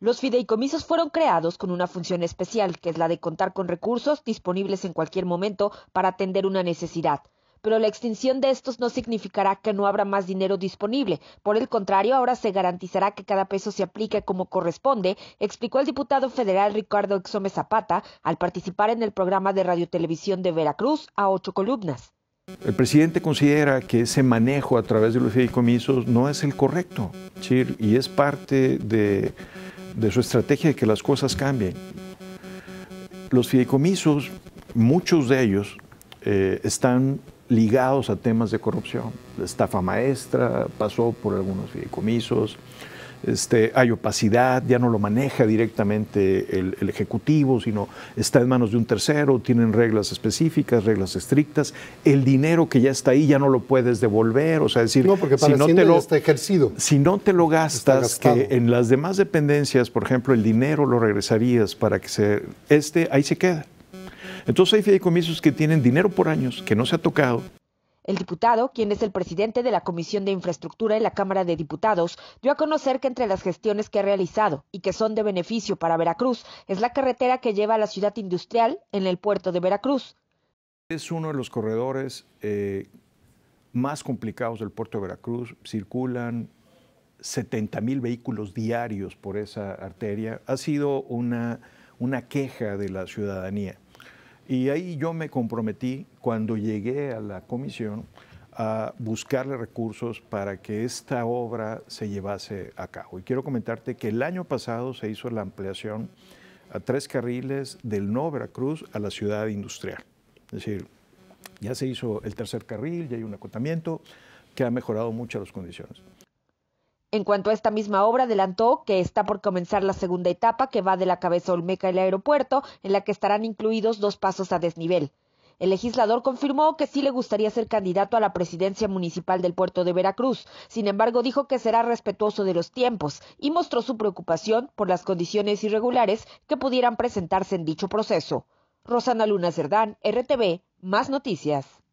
Los fideicomisos fueron creados con una función especial, que es la de contar con recursos disponibles en cualquier momento para atender una necesidad. Pero la extinción de estos no significará que no habrá más dinero disponible. Por el contrario, ahora se garantizará que cada peso se aplique como corresponde, explicó el diputado federal Ricardo Exsome Zapata al participar en el programa de Radiotelevisión de Veracruz a 8 columnas. El presidente considera que ese manejo a través de los fideicomisos no es el correcto, y es parte de su estrategia de que las cosas cambien. Los fideicomisos, muchos de ellos, están ligados a temas de corrupción. La estafa maestra pasó por algunos fideicomisos, hay opacidad, ya no lo maneja directamente el Ejecutivo, sino está en manos de un tercero, tienen reglas específicas, reglas estrictas. El dinero que ya está ahí ya no lo puedes devolver, no, porque para si no te lo está ejercido. Si no te lo gastas, que en las demás dependencias, por ejemplo, el dinero lo regresarías para que ahí se queda. Entonces hay fideicomisos que tienen dinero por años, que no se ha tocado. El diputado, quien es el presidente de la Comisión de Infraestructura en la Cámara de Diputados, dio a conocer que entre las gestiones que ha realizado y que son de beneficio para Veracruz es la carretera que lleva a la Ciudad Industrial en el puerto de Veracruz. Es uno de los corredores más complicados del puerto de Veracruz. Circulan 70,000 vehículos diarios por esa arteria. Ha sido una queja de la ciudadanía. Y ahí yo me comprometí, cuando llegué a la comisión, a buscarle recursos para que esta obra se llevase a cabo. Y quiero comentarte que el año pasado se hizo la ampliación a 3 carriles del Nuevo Veracruz a la Ciudad Industrial. Es decir, ya se hizo el 3er carril, ya hay un acotamiento que ha mejorado mucho las condiciones. En cuanto a esta misma obra, adelantó que está por comenzar la segunda etapa, que va de la Cabeza Olmeca al aeropuerto, en la que estarán incluidos 2 pasos a desnivel. El legislador confirmó que sí le gustaría ser candidato a la presidencia municipal del puerto de Veracruz. Sin embargo, dijo que será respetuoso de los tiempos y mostró su preocupación por las condiciones irregulares que pudieran presentarse en dicho proceso. Rosana Luna Cerdán, RTV, Más Noticias.